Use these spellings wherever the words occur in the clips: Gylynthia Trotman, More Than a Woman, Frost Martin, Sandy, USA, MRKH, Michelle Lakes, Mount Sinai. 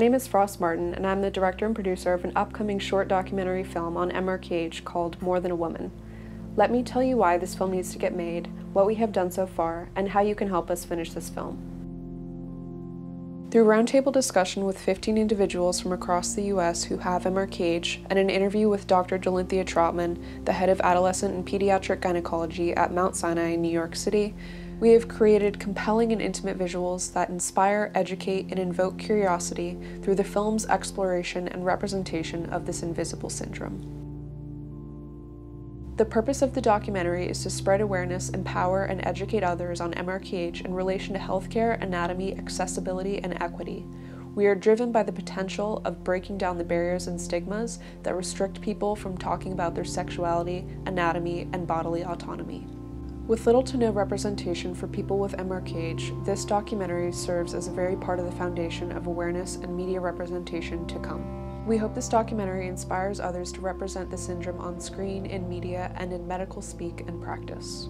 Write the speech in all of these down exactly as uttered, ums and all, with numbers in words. name is Frost Martin, and I'm the director and producer of an upcoming short documentary film on M R K H called More Than a Woman. Let me tell you why this film needs to get made, what we have done so far, and how you can help us finish this film. Through roundtable discussion with fifteen individuals from across the U S who have M R K H, and an interview with Doctor Gylynthia Trotman, the head of adolescent and pediatric gynecology at Mount Sinai in New York City, we have created compelling and intimate visuals that inspire, educate, and invoke curiosity through the film's exploration and representation of this invisible syndrome. The purpose of the documentary is to spread awareness, empower, and educate others on M R K H in relation to healthcare, anatomy, accessibility, and equity. We are driven by the potential of breaking down the barriers and stigmas that restrict people from talking about their sexuality, anatomy, and bodily autonomy. With little to no representation for people with M R K H, this documentary serves as a very part of the foundation of awareness and media representation to come. We hope this documentary inspires others to represent the syndrome on screen, in media, and in medical speak and practice.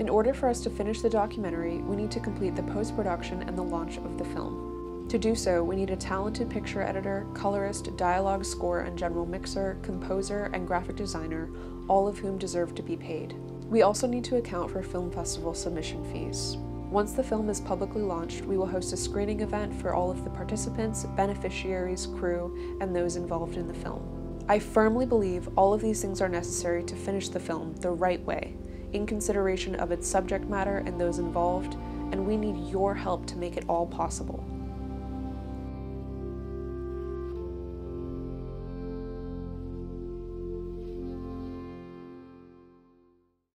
In order for us to finish the documentary, we need to complete the post-production and the launch of the film. To do so, we need a talented picture editor, colorist, dialogue score and general mixer, composer, and graphic designer, all of whom deserve to be paid. We also need to account for film festival submission fees. Once the film is publicly launched, we will host a screening event for all of the participants, beneficiaries, crew, and those involved in the film. I firmly believe all of these things are necessary to finish the film the right way, in consideration of its subject matter and those involved, and we need your help to make it all possible.